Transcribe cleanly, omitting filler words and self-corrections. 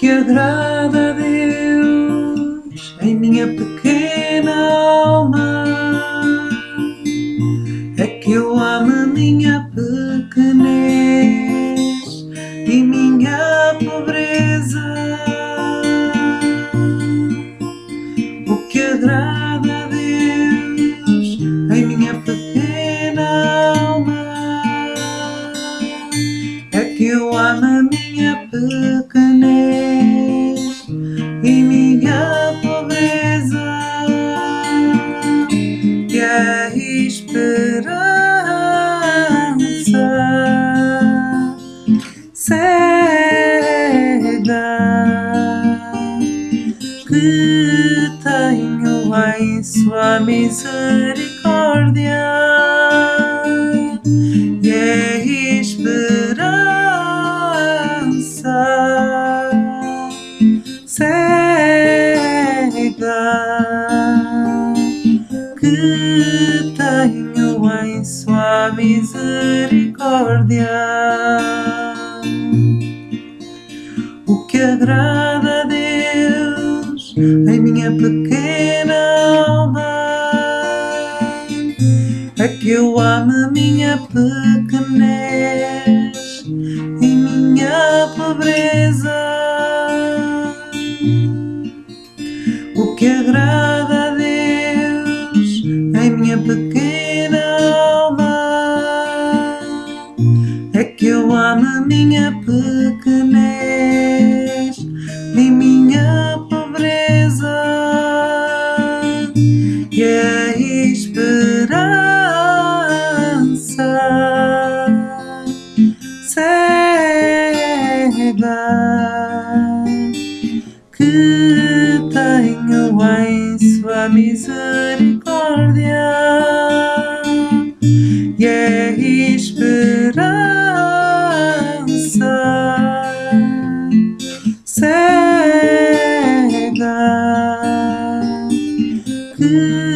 que agrada a Deus em minha pequena alma, é que eu amo minha pequenez e minha pobreza. O que agrada a Deus em minha pequena alma, é que eu amo minha pequenez e minha pobreza. E a esperança cega que tenho em sua misericórdia, e a esperança cega que tenho em sua misericórdia. O que agrada a Deus em minha pequena alma, é que eu amo minha pequenez e minha pobreza. O que agrada a Deus em minha pequena alma, é que eu amo minha pequenez e minha pobreza. E a esperança cega que tenho em sua misericórdia, e a esperança cega que